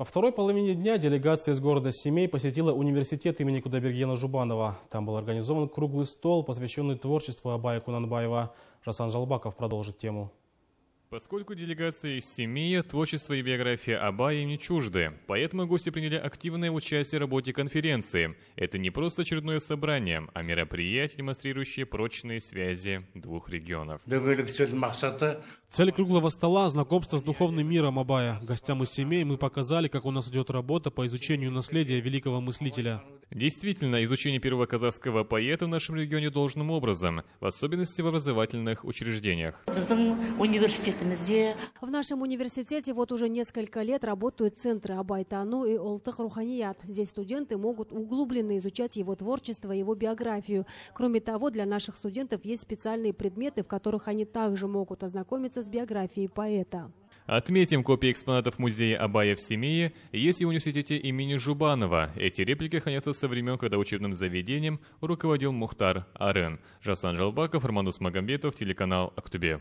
Во второй половине дня делегация из города Семей посетила университет имени Кудайбергена Жубанова. Там был организован круглый стол, посвященный творчеству Абая Кунанбаева. Жасан Жалбаков продолжит тему. Поскольку делегация из Семея, творчество и биография Абая не чужды, поэтому гости приняли активное участие в работе конференции. Это не просто очередное собрание, а мероприятие, демонстрирующее прочные связи двух регионов. Цель круглого стола – знакомство с духовным миром Абая. Гостям из Семей мы показали, как у нас идет работа по изучению наследия великого мыслителя. Действительно, изучение первого казахского поэта в нашем регионе должным образом, в особенности в образовательных учреждениях. В нашем университете вот уже несколько лет работают центры Абайтану и Олтахрухания. Здесь студенты могут углубленно изучать его творчество, его биографию. Кроме того, для наших студентов есть специальные предметы, в которых они также могут ознакомиться с биографией поэта. Отметим, копии экспонатов музея Абая в Семее есть и в университете имени Жубанова. Эти реплики хранятся со времен, когда учебным заведением руководил Мухтар Арен. Жасан Жалбаков, Романдус Магамбетов, телеканал Ак Тобе.